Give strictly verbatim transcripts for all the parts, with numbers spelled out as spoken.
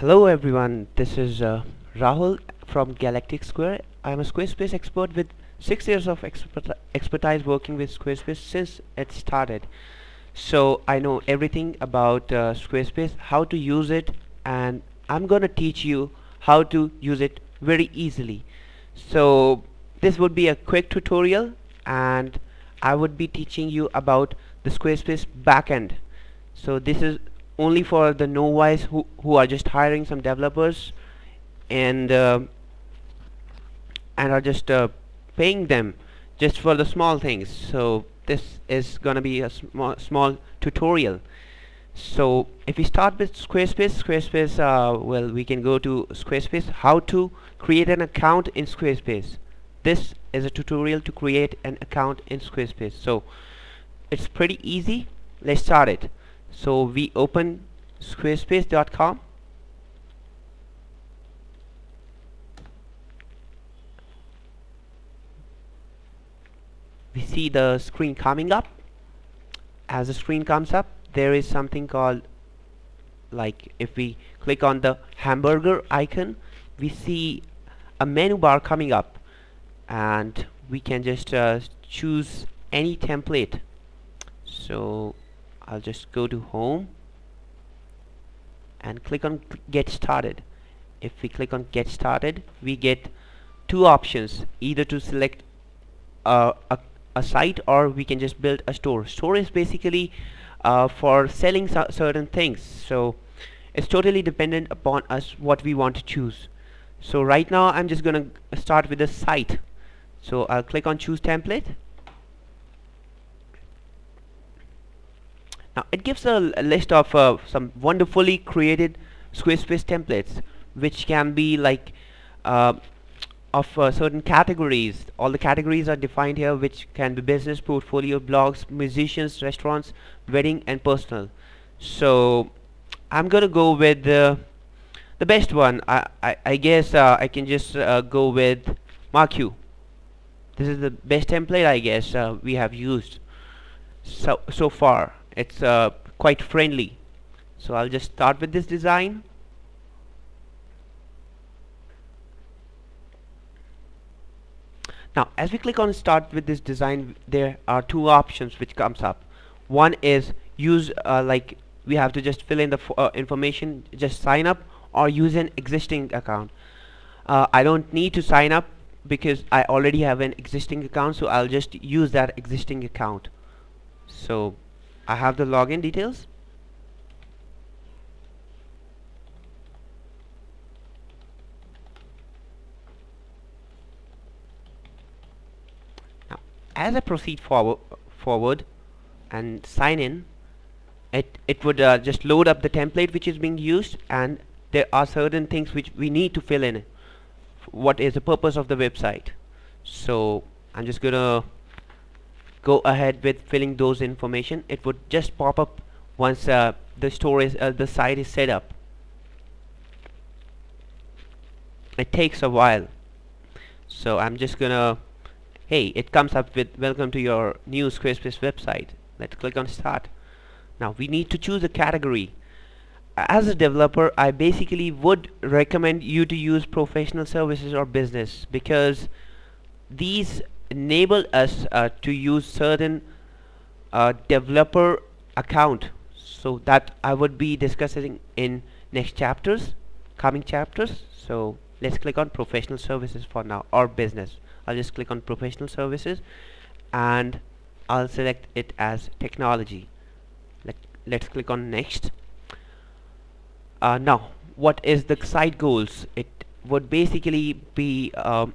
Hello everyone, this is uh, Rahul from Galactic Square. I am a Squarespace expert with six years of experti expertise working with Squarespace since it started. So I know everything about uh, Squarespace, how to use it, and I'm gonna teach you how to use it very easily. So this would be a quick tutorial and I would be teaching you about the Squarespace backend. So this is only for the novices who, who are just hiring some developers and uh, and are just uh, paying them just for the small things. So this is gonna be a small, small tutorial. So if we start with Squarespace, Squarespace uh, well, we can go to Squarespace, how to create an account in Squarespace. This is a tutorial to create an account in Squarespace, so it's pretty easy. Let's start it. So we open squarespace dot com, we see the screen coming up. As the screen comes up, there is something called, like, if we click on the hamburger icon, we see a menu bar coming up and we can just uh, choose any template. So I'll just go to home and click on get started. If we click on get started, we get two options, either to select uh, a, a site, or we can just build a store. Store is basically uh, for selling so certain things, so it's totally dependent upon us what we want to choose. So right now I'm just gonna start with a site, so I'll click on choose template. Now it gives a, a list of uh, some wonderfully created Squarespace templates, which can be like uh, of uh, certain categories. All the categories are defined here, which can be business, portfolio, blogs, musicians, restaurants, wedding, and personal. So I'm gonna go with uh, the best one. I, I, I guess uh, I can just uh, go with Markyu. This is the best template I guess uh, we have used so, so far. It's uh, quite friendly, so I'll just start with this design. Now as we click on start with this design, there are two options which comes up. One is use uh, like we have to just fill in the f uh, information, just sign up, or use an existing account. uh, I don't need to sign up because I already have an existing account, so I'll just use that existing account. So I have the login details, now as I proceed forward forward and sign in, it it would uh, just load up the template which is being used, and there are certain things which we need to fill in. What is the purpose of the website? So I'm just gonna go ahead with filling those information. It would just pop up once uh, the store is uh, the site is set up. It takes a while, so I'm just gonna, hey, it comes up with welcome to your new Squarespace website. Let's click on start. Now we need to choose a category. As a developer, I basically would recommend you to use professional services or business, because these enable us uh, to use certain uh, developer account. So that I would be discussing in next chapters, coming chapters. So let's click on professional services for now, or business. I'll just click on professional services and I'll select it as technology. Let, let's click on next. Uh, now what is the site goals? It would basically be um,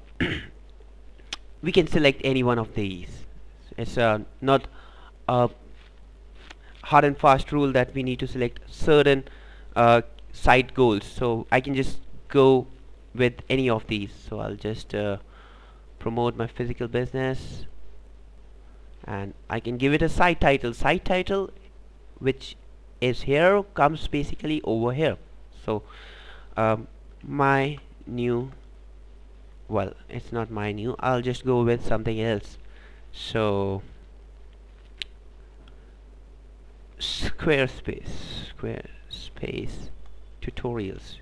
we can select any one of these. It's uh, not a hard and fast rule that we need to select certain uh, site goals, so I can just go with any of these. So I'll just uh, promote my physical business, and I can give it a site title. Site title which is here comes basically over here. So um, my new, well, it's not my new, I'll just go with something else. So Squarespace Squarespace tutorials.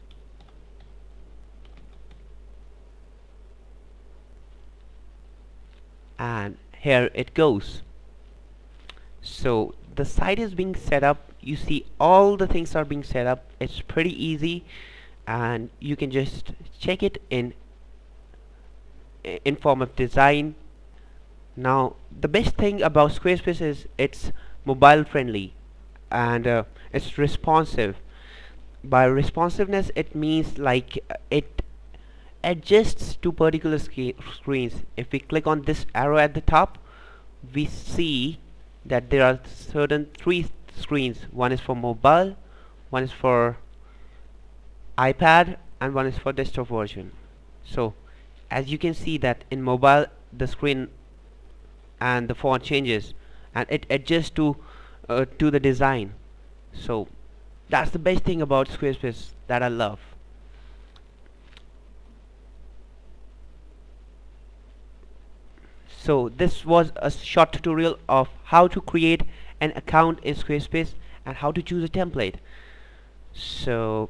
and here it goes. So the site is being set up. You see all the things are being set up. It's pretty easy, and you can just check it in in form of design. Now the best thing about Squarespace is it's mobile friendly, and uh, it's responsive. By responsiveness, it means like it adjusts to particular sc screens. If we click on this arrow at the top, we see that there are certain three screens. One is for mobile, one is for iPad, and one is for desktop version. So as you can see that in mobile the screen and the font changes, and it adjusts to uh, to the design. So that's the best thing about Squarespace that I love. So this was a short tutorial of how to create an account in Squarespace and how to choose a template. So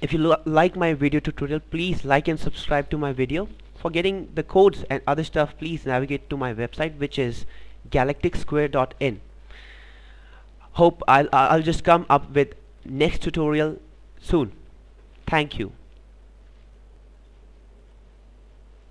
if you like my video tutorial, please like and subscribe to my video. For getting the codes and other stuff, please navigate to my website, which is galactic square dot in. Hope I'll, I'll just come up with next tutorial soon. Thank you.